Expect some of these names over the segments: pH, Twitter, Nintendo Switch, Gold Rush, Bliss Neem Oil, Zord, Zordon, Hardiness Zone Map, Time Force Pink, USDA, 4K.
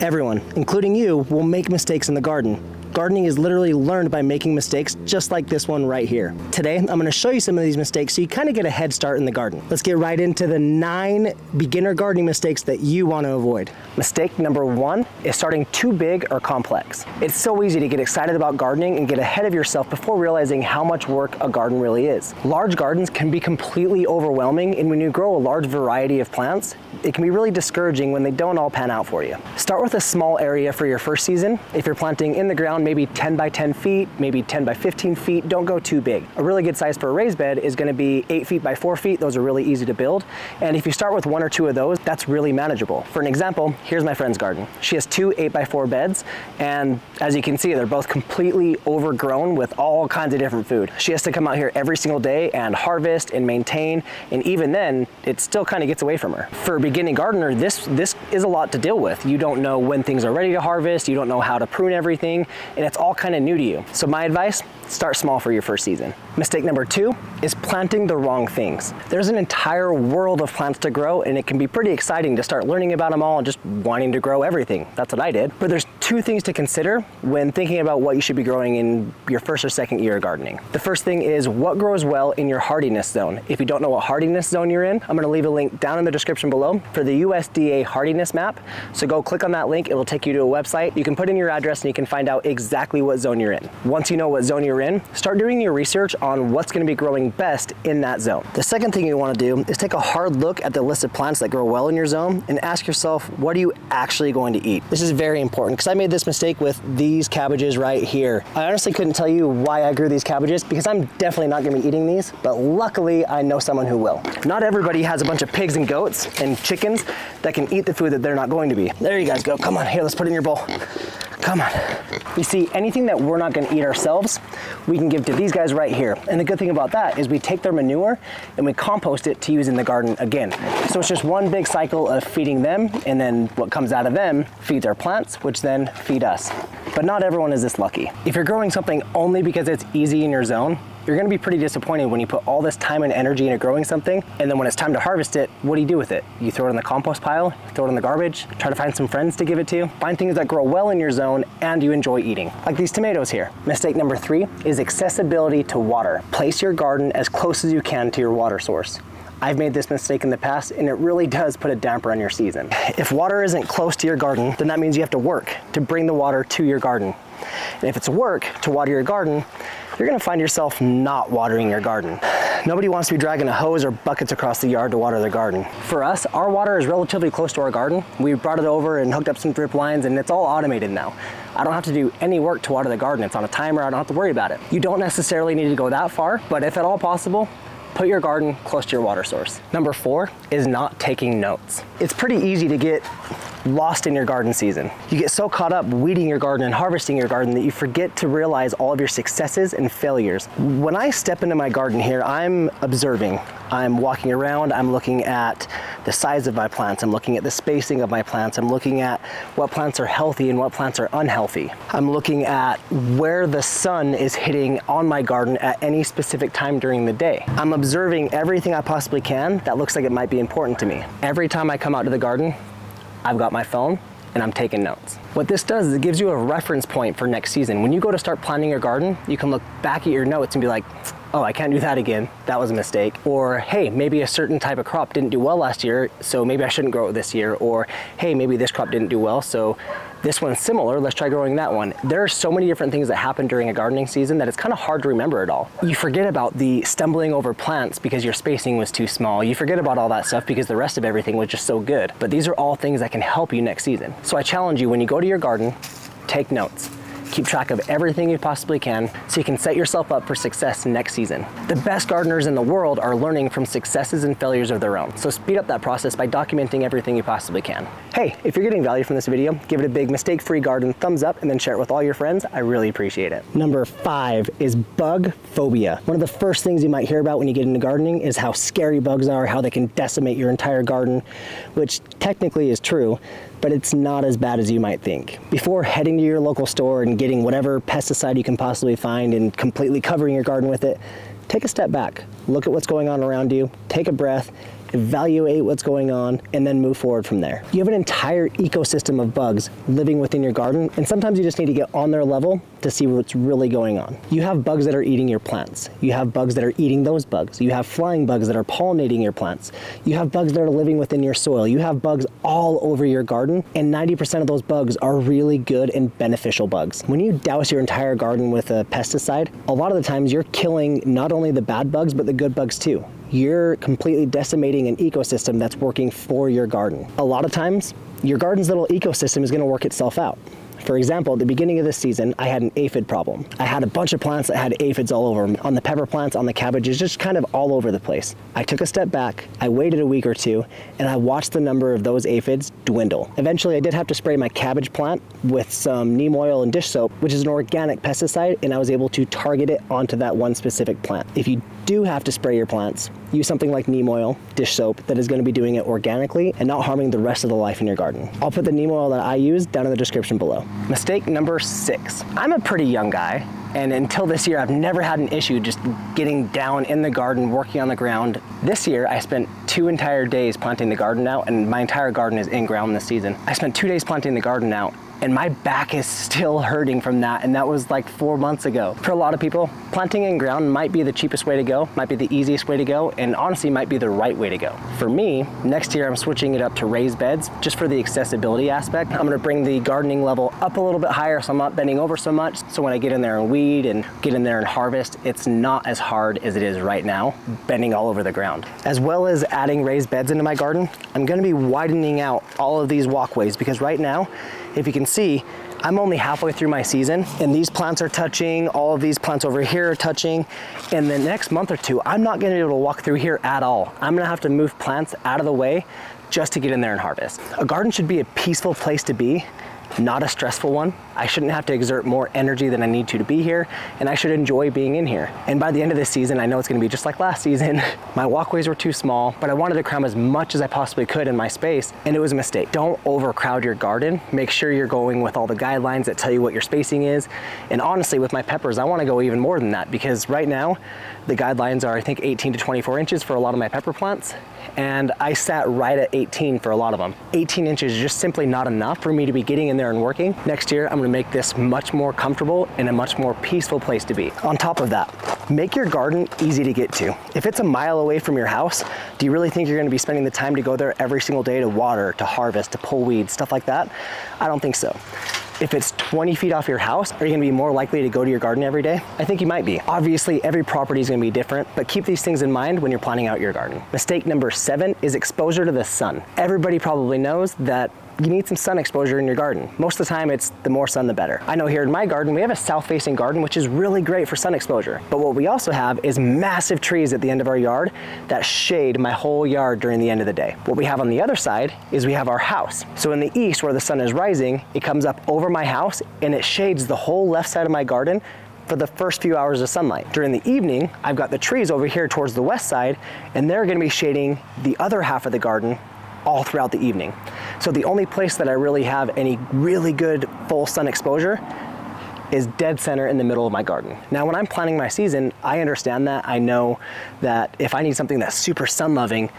Everyone, including you, will make mistakes in the garden. Gardening is literally learned by making mistakes, just like this one right here. Today, I'm gonna show you some of these mistakes so you kind of get a head start in the garden. Let's get right into the 9 beginner gardening mistakes that you want to avoid. Mistake number 1 is starting too big or complex. It's so easy to get excited about gardening and get ahead of yourself before realizing how much work a garden really is. Large gardens can be completely overwhelming, and when you grow a large variety of plants, it can be really discouraging when they don't all pan out for you. Start with a small area for your first season. If you're planting in the ground, maybe 10 by 10 feet, maybe 10 by 15 feet, don't go too big. A really good size for a raised bed is gonna be 8 feet by 4 feet. Those are really easy to build. And if you start with 1 or 2 of those, that's really manageable. For an example, here's my friend's garden. She has 2 8 by 4 beds. And as you can see, they're both completely overgrown with all kinds of different food. She has to come out here every single day and harvest and maintain. And even then, it still kind of gets away from her. For a beginning gardener, this is a lot to deal with. You don't know when things are ready to harvest. You don't know how to prune everything. And it's all kind of new to you. So my advice, start small for your first season. Mistake number 2 is planting the wrong things. There's an entire world of plants to grow, and it can be pretty exciting to start learning about them all and just wanting to grow everything. That's what I did. But there's 2 things to consider when thinking about what you should be growing in your first or second year of gardening. The first thing is what grows well in your hardiness zone. If you don't know what hardiness zone you're in, I'm gonna leave a link down in the description below for the USDA hardiness map. So go click on that link. It will take you to a website. You can put in your address and you can find out exactly what zone you're in. Once you know what zone you're in, start doing your research on what's going to be growing best in that zone. The second thing you want to do is take a hard look at the list of plants that grow well in your zone and ask yourself, what are you actually going to eat? This is very important because I made this mistake with these cabbages right here. I honestly couldn't tell you why I grew these cabbages because I'm definitely not going to be eating these, but luckily I know someone who will. Not everybody has a bunch of pigs and goats and chickens that can eat the food that they're not going to be. There you guys go. Come on, here, let's put it in your bowl. Come on. You see, anything that we're not gonna eat ourselves, we can give to these guys right here. And the good thing about that is we take their manure and we compost it to use in the garden again. So it's just one big cycle of feeding them, and then what comes out of them feeds our plants, which then feed us. But not everyone is this lucky. If you're growing something only because it's easy in your zone, you're gonna be pretty disappointed when you put all this time and energy into growing something, and then when it's time to harvest it, what do you do with it? You throw it in the compost pile, throw it in the garbage, try to find some friends to give it to, find things that grow well in your zone and you enjoy eating, like these tomatoes here. Mistake number 3 is accessibility to water. Place your garden as close as you can to your water source. I've made this mistake in the past, and it really does put a damper on your season. If water isn't close to your garden, then that means you have to work to bring the water to your garden. And if it's work to water your garden, you're gonna find yourself not watering your garden. Nobody wants to be dragging a hose or buckets across the yard to water their garden. For us, our water is relatively close to our garden. We brought it over and hooked up some drip lines, and it's all automated now. I don't have to do any work to water the garden. It's on a timer, I don't have to worry about it. You don't necessarily need to go that far, but if at all possible, put your garden close to your water source. Number 4 is not taking notes. It's pretty easy to get lost in your garden season. You get so caught up weeding your garden and harvesting your garden that you forget to realize all of your successes and failures. When I step into my garden here, I'm observing. I'm walking around, I'm looking at the size of my plants, I'm looking at the spacing of my plants, I'm looking at what plants are healthy and what plants are unhealthy. I'm looking at where the sun is hitting on my garden at any specific time during the day. I'm observing everything I possibly can that looks like it might be important to me. Every time I come out to the garden, I've got my phone and I'm taking notes. What this does is it gives you a reference point for next season. When you go to start planting your garden, you can look back at your notes and be like, oh, I can't do that again. That was a mistake. Or, hey, maybe a certain type of crop didn't do well last year, so maybe I shouldn't grow it this year. Or, hey, maybe this crop didn't do well, so this one's similar, let's try growing that one. There are so many different things that happen during a gardening season that it's kind of hard to remember it all. You forget about the stumbling over plants because your spacing was too small. You forget about all that stuff because the rest of everything was just so good. But these are all things that can help you next season. So I challenge you, when you go to your garden, take notes. Keep track of everything you possibly can so you can set yourself up for success next season. The best gardeners in the world are learning from successes and failures of their own. So speed up that process by documenting everything you possibly can. Hey, if you're getting value from this video, give it a big mistake-free garden thumbs up and then share it with all your friends. I really appreciate it. Number 5 is bug phobia. One of the first things you might hear about when you get into gardening is how scary bugs are, how they can decimate your entire garden, which technically is true, but it's not as bad as you might think. Before heading to your local store and getting whatever pesticide you can possibly find and completely covering your garden with it, take a step back, look at what's going on around you, take a breath, evaluate what's going on, and then move forward from there. You have an entire ecosystem of bugs living within your garden, and sometimes you just need to get on their level to see what's really going on. You have bugs that are eating your plants. You have bugs that are eating those bugs. You have flying bugs that are pollinating your plants. You have bugs that are living within your soil. You have bugs all over your garden, and 90% of those bugs are really good and beneficial bugs. When you douse your entire garden with a pesticide, a lot of the times you're killing not only the bad bugs, but the good bugs too. You're completely decimating an ecosystem that's working for your garden. A lot of times, your garden's little ecosystem is gonna work itself out. For example, at the beginning of this season, I had an aphid problem. I had a bunch of plants that had aphids all over them, on the pepper plants, on the cabbages, just kind of all over the place. I took a step back, I waited a week or two, and I watched the number of those aphids dwindle. Eventually, I did have to spray my cabbage plant with some neem oil and dish soap, which is an organic pesticide, and I was able to target it onto that one specific plant. If you do have to spray your plants, use something like neem oil, dish soap, that is going to be doing it organically and not harming the rest of the life in your garden. I'll put the neem oil that I use down in the description below. Mistake number 6. I'm a pretty young guy, and until this year, I've never had an issue just getting down in the garden, working on the ground. This year, I spent 2 entire days planting the garden out, and my entire garden is in ground this season. I spent 2 days planting the garden out, and my back is still hurting from that, and that was like 4 months ago. For a lot of people, planting in ground might be the cheapest way to go, might be the easiest way to go, and honestly might be the right way to go. For me, next year I'm switching it up to raised beds just for the accessibility aspect. I'm gonna bring the gardening level up a little bit higher so I'm not bending over so much, so when I get in there and weed and get in there and harvest, it's not as hard as it is right now, bending all over the ground. As well as adding raised beds into my garden, I'm gonna be widening out all of these walkways because right now, if you can see, I'm only halfway through my season and these plants are touching, all of these plants over here are touching, and the next month or 2, I'm not gonna be able to walk through here at all. I'm gonna have to move plants out of the way just to get in there and harvest. A garden should be a peaceful place to be, not a stressful one. I shouldn't have to exert more energy than I need to be here, and I should enjoy being in here. And by the end of this season, I know it's gonna be just like last season. My walkways were too small, but I wanted to cram as much as I possibly could in my space, and it was a mistake. Don't overcrowd your garden. Make sure you're going with all the guidelines that tell you what your spacing is. And honestly, with my peppers, I wanna go even more than that because right now, the guidelines are, I think, 18 to 24 inches for a lot of my pepper plants. And I sat right at 18 for a lot of them. 18 inches is just simply not enough for me to be getting in there and working. Next year, I'm gonna make this much more comfortable and a much more peaceful place to be. On top of that, make your garden easy to get to. If it's a mile away from your house, do you really think you're gonna be spending the time to go there every single day to water, to harvest, to pull weeds, stuff like that? I don't think so. If it's 20 feet off your house, are you gonna be more likely to go to your garden every day? I think you might be. Obviously, every property is gonna be different, but keep these things in mind when you're planning out your garden. Mistake number 7 is exposure to the sun. Everybody probably knows that you need some sun exposure in your garden. Most of the time, it's the more sun, the better. I know here in my garden, we have a south-facing garden, which is really great for sun exposure. But what we also have is massive trees at the end of our yard that shade my whole yard during the end of the day. What we have on the other side is we have our house. So in the east, where the sun is rising, it comes up over my house and it shades the whole left side of my garden for the first few hours of sunlight. During the evening, I've got the trees over here towards the west side, and they're gonna be shading the other half of the garden all throughout the evening. So the only place that I really have any really good full sun exposure is dead center in the middle of my garden. Now, when I'm planning my season, I understand that. I know that if I need something that's super sun loving,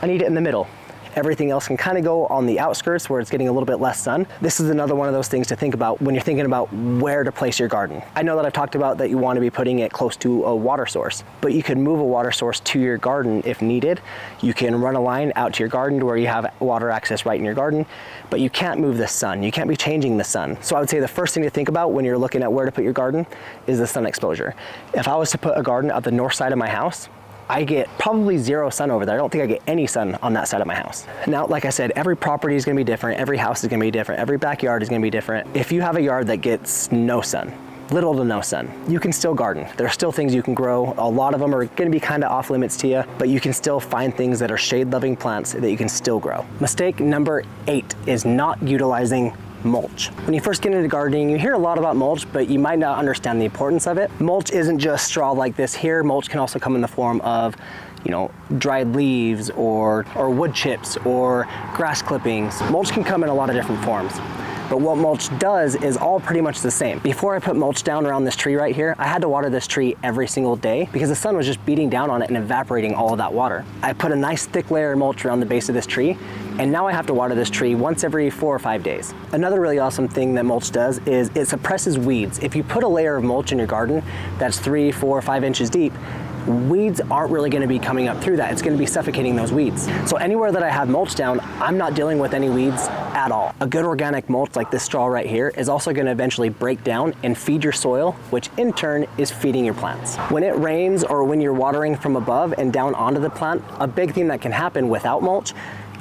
I need it in the middle. Everything else can kind of go on the outskirts where it's getting a little bit less sun. This is another one of those things to think about when you're thinking about where to place your garden. I know that I've talked about that you want to be putting it close to a water source, but you can move a water source to your garden if needed. You can run a line out to your garden to where you have water access right in your garden, but you can't move the sun. You can't be changing the sun. So I would say the first thing to think about when you're looking at where to put your garden is the sun exposure. If I was to put a garden up the north side of my house, I get probably 0 sun over there. I don't think I get any sun on that side of my house. Now, like I said, every property is gonna be different. Every house is gonna be different. Every backyard is gonna be different. If you have a yard that gets no sun, little to no sun, you can still garden. There are still things you can grow. A lot of them are gonna be kind of off limits to you, but you can still find things that are shade loving plants that you can still grow. Mistake number 8 is not utilizing mulch. When you first get into gardening, you hear a lot about mulch, but you might not understand the importance of it. Mulch isn't just straw like this here. Mulch can also come in the form of, you know, dried leaves or wood chips or grass clippings. Mulch can come in a lot of different forms. But what mulch does is all pretty much the same. Before I put mulch down around this tree right here, I had to water this tree every single day because the sun was just beating down on it and evaporating all of that water. I put a nice thick layer of mulch around the base of this tree, and now I have to water this tree once every 4 or 5 days. Another really awesome thing that mulch does is it suppresses weeds. If you put a layer of mulch in your garden that's 3, 4, 5 inches deep, weeds aren't really going to be coming up through that. It's going to be suffocating those weeds. So anywhere that I have mulch down, I'm not dealing with any weeds at all. A good organic mulch like this straw right here is also going to eventually break down and feed your soil, which in turn is feeding your plants. When it rains or when you're watering from above and down onto the plant, a big thing that can happen without mulch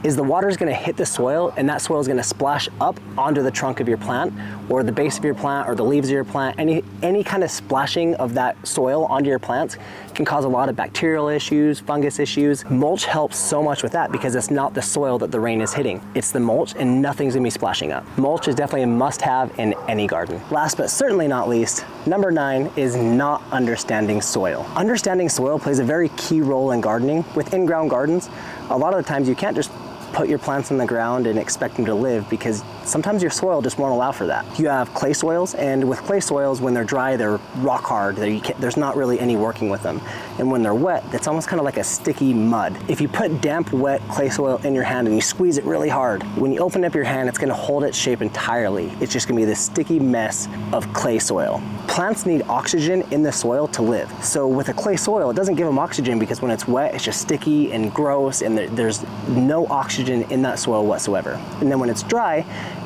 is the water is going to hit the soil, and that soil is going to splash up onto the trunk of your plant or the base of your plant or the leaves of your plant. Any kind of splashing of that soil onto your plants can cause a lot of bacterial issues, fungus issues. Mulch helps so much with that because it's not the soil that the rain is hitting. It's the mulch, and nothing's going to be splashing up. Mulch is definitely a must-have in any garden. Last but certainly not least, number 9 is not understanding soil. Understanding soil plays a very key role in gardening. With in-ground gardens, a lot of the times you can't just put your plants in the ground and expect them to live, because sometimes your soil just won't allow for that. You have clay soils, and with clay soils, when they're dry, they're rock hard. There's not really any working with them. And when they're wet, it's almost kind of like a sticky mud. If you put damp, wet clay soil in your hand and you squeeze it really hard, when you open up your hand, it's going to hold its shape entirely. It's just going to be this sticky mess of clay soil. Plants need oxygen in the soil to live. So with a clay soil, it doesn't give them oxygen, because when it's wet, it's just sticky and gross, and there's no oxygen in that soil whatsoever. And then when it's dry,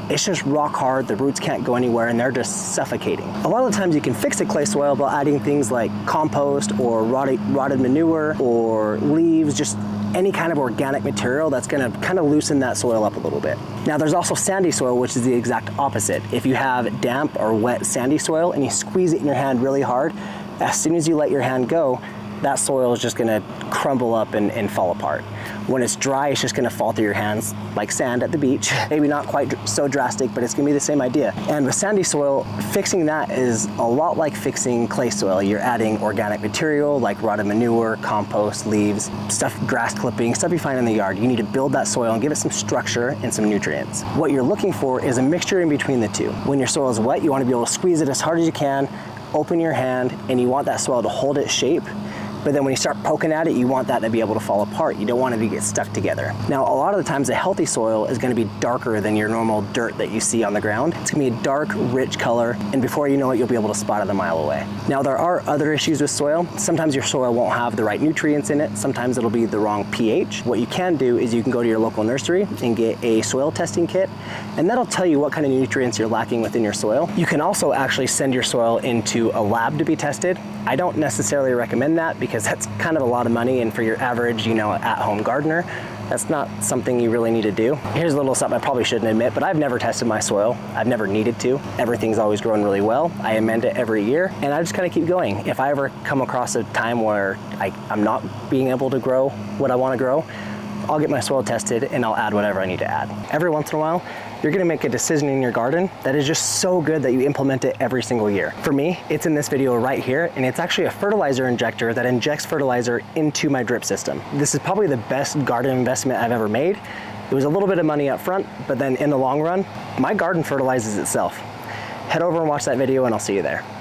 it's just rock hard, the roots can't go anywhere, and they're just suffocating. A lot of the times you can fix a clay soil by adding things like compost or rotted manure or leaves, just any kind of organic material that's gonna kind of loosen that soil up a little bit. Now there's also sandy soil, which is the exact opposite. If you have damp or wet sandy soil and you squeeze it in your hand really hard, as soon as you let your hand go, that soil is just gonna crumble up and fall apart. When it's dry, it's just gonna fall through your hands like sand at the beach. Maybe not quite so drastic, but it's gonna be the same idea. And with sandy soil, fixing that is a lot like fixing clay soil. You're adding organic material like rotted manure, compost, leaves, stuff, grass clippings, stuff you find in the yard. You need to build that soil and give it some structure and some nutrients. What you're looking for is a mixture in between the two. When your soil is wet, you wanna be able to squeeze it as hard as you can, open your hand, and you want that soil to hold its shape. But then when you start poking at it, you want that to be able to fall apart. You don't want it to get stuck together. Now, a lot of the times a healthy soil is gonna be darker than your normal dirt that you see on the ground. It's gonna be a dark, rich color, and before you know it, you'll be able to spot it a mile away. Now, there are other issues with soil. Sometimes your soil won't have the right nutrients in it. Sometimes it'll be the wrong pH. What you can do is you can go to your local nursery and get a soil testing kit, and that'll tell you what kind of nutrients you're lacking within your soil. You can also actually send your soil into a lab to be tested. I don't necessarily recommend that, because that's kind of a lot of money, and for your average, at-home gardener, that's not something you really need to do. Here's a little something I probably shouldn't admit, but I've never tested my soil. I've never needed to. Everything's always grown really well. I amend it every year, and I just kind of keep going. If I ever come across a time where I'm not being able to grow what I want to grow, I'll get my soil tested and I'll add whatever I need to add. Every once in a while, you're gonna make a decision in your garden that is just so good that you implement it every single year. For me, it's in this video right here, and it's actually a fertilizer injector that injects fertilizer into my drip system. This is probably the best garden investment I've ever made. It was a little bit of money up front, but then in the long run, my garden fertilizes itself. Head over and watch that video, and I'll see you there.